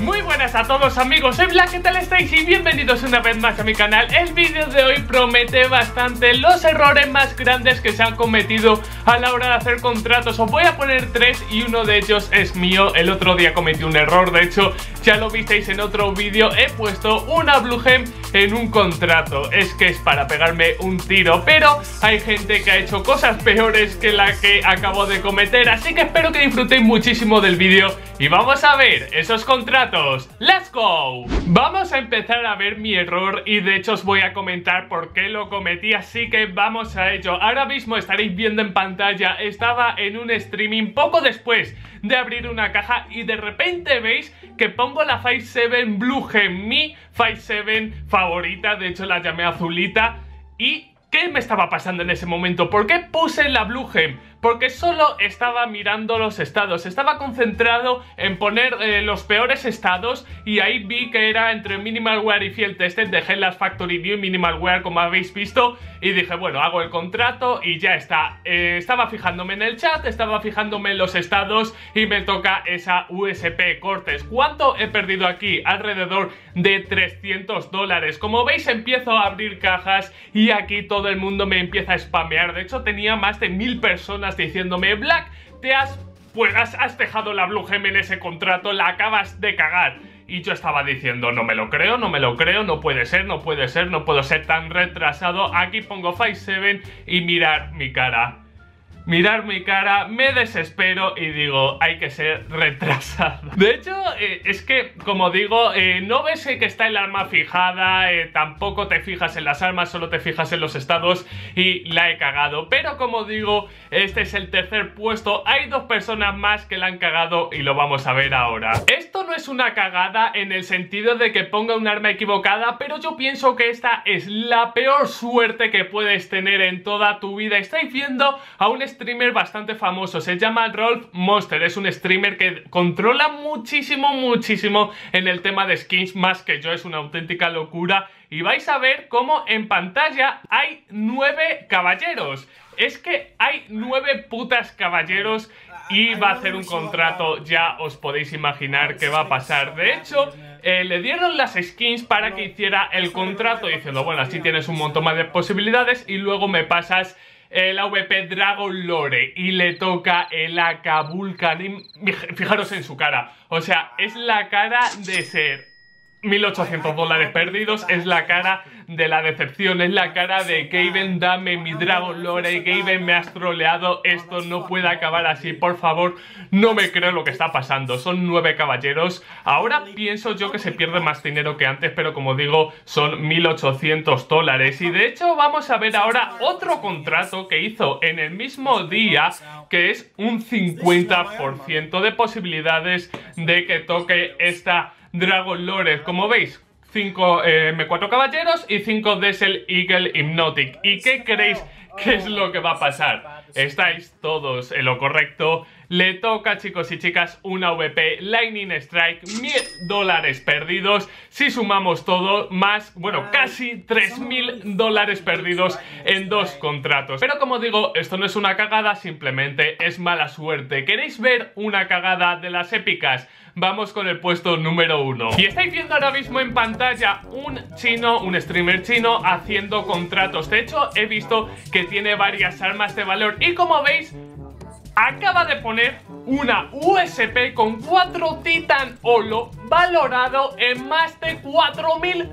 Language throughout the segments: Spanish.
Muy buenas a todos amigos, soy Black, ¿qué tal estáis? Y bienvenidos una vez más a mi canal. El vídeo de hoy promete bastante los errores más grandes que se han cometido a la hora de hacer contratos. Os voy a poner tres y uno de ellos es mío. El otro día cometí un error, de hecho ya lo visteis en otro vídeo. He puesto una Blue Gem en un contrato, es que es para pegarme un tiro, pero hay gente que ha hecho cosas peores que la que acabo de cometer. Así que espero que disfrutéis muchísimo del vídeo y vamos a ver esos contratos. ¡Let's go! Vamos a empezar a ver mi error y de hecho os voy a comentar por qué lo cometí, así que vamos a ello. Ahora mismo estaréis viendo en pantalla, estaba en un streaming poco después de abrir una caja y de repente veis que pongo la 5-7 Blue Gem, mi 5-7 favorita, de hecho la llamé azulita. Y ¿qué me estaba pasando en ese momento? ¿Por qué puse la Blue Gem? Porque solo estaba mirando los estados, estaba concentrado en poner los peores estados y ahí vi que era entre Minimal Wear y Field Tested, dejé las Factory View y Minimal Wear como habéis visto y dije bueno, hago el contrato y ya está. Estaba fijándome en el chat, estaba fijándome en los estados y me toca esa USP Cortes. ¿Cuánto he perdido aquí? Alrededor de $300. Como veis empiezo a abrir cajas y aquí todo el mundo me empieza a spamear, de hecho tenía más de 1000 personas diciéndome: Black, has dejado la Blue Gem en ese contrato, la acabas de cagar. Y yo estaba diciendo, no me lo creo, no me lo creo, no puede ser, no puede ser, no puedo ser tan retrasado. Aquí pongo 5-7 y mirar mi cara. Mirar mi cara, me desespero y digo, hay que ser retrasado. De hecho, es que, como digo, no ves que está el arma fijada, tampoco te fijas en las armas, solo te fijas en los estados y la he cagado. Pero como digo, este es el tercer puesto, hay dos personas más que la han cagado y lo vamos a ver ahora. Esto no es una cagada en el sentido de que ponga un arma equivocada, pero yo pienso que esta es la peor suerte que puedes tener en toda tu vida. Estáis viendo a un streamer bastante famoso, se llama Rolf Monster, es un streamer que controla muchísimo en el tema de skins, más que yo, es una auténtica locura. Y vais a ver cómo en pantalla hay 9 caballeros. Es que hay 9 putas caballeros y va a hacer un contrato, ya os podéis imaginar qué va a pasar. De hecho, le dieron las skins para que hiciera el contrato diciendo, bueno, así tienes un montón más de posibilidades y luego me pasas el AVP Dragon Lore y le toca el Akabul Karim. Fijaros en su cara, o sea, es la cara de ser $1800 perdidos, es la cara de la decepción, es la cara de Gaben, dame mi Dragon Lore, Gaben, me has troleado, esto no puede acabar así, por favor, no me creo lo que está pasando. Son 9 caballeros, ahora pienso yo que se pierde más dinero que antes, pero como digo, son $1800 y de hecho vamos a ver ahora otro contrato que hizo en el mismo día, que es un 50% de posibilidades de que toque esta Dragon Lore. Como veis, 5 M4 caballeros y 5 Desert Eagle Hypnotic. ¿Y qué creéis que es lo que va a pasar? Estáis todos en lo correcto. Le toca, chicos y chicas, una AVP Lightning Strike, $1000 perdidos. Si sumamos todo, más, bueno, casi $3000 perdidos en 2 contratos. Pero como digo, esto no es una cagada, simplemente es mala suerte. ¿Queréis ver una cagada de las épicas? Vamos con el puesto número 1. Y estáis viendo ahora mismo en pantalla un chino, un streamer chino, haciendo contratos. De hecho, he visto que tiene varias armas de valor y como veis, acaba de poner una USP con 4 Titan Holo valorado en más de $4000.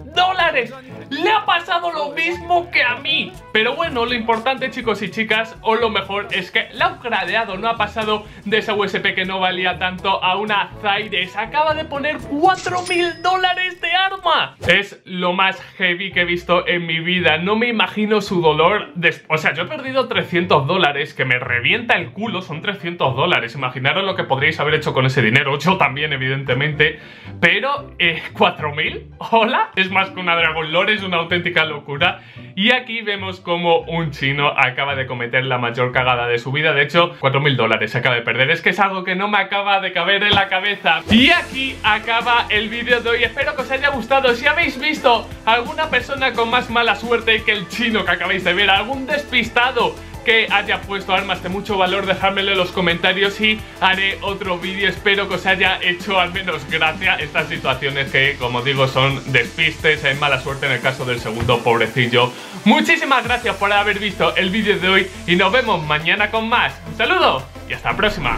Le ha pasado lo mismo que a mí. Pero bueno, lo importante, chicos y chicas, o lo mejor, es que la ha upgradeado, no ha pasado de esa USP que no valía tanto a una Zaires. Acaba de poner $4000 de arma. Es lo más heavy que he visto en mi vida. No me imagino su dolor. O sea, yo he perdido $300 que me revienta el culo. Son $300. Imaginaros lo que podríais haber hecho con ese dinero. Yo también, evidentemente. Pero, ¿4000? ¿Hola? Es más que una Dragon Lore, es una auténtica locura. Y aquí vemos como un chino acaba de cometer la mayor cagada de su vida. De hecho, $4000 acaba de perder. Es que es algo que no me acaba de caber en la cabeza. Y aquí acaba el vídeo de hoy. Espero que os haya gustado. Si habéis visto alguna persona con más mala suerte que el chino que acabáis de ver, algún despistado que haya puesto armas de mucho valor, dejármelo en los comentarios y haré otro vídeo. Espero que os haya hecho al menos gracia estas situaciones que, como digo, son despistes, hay mala suerte en el caso del segundo pobrecillo. Muchísimas gracias por haber visto el vídeo de hoy y nos vemos mañana con más. Un saludo y hasta la próxima.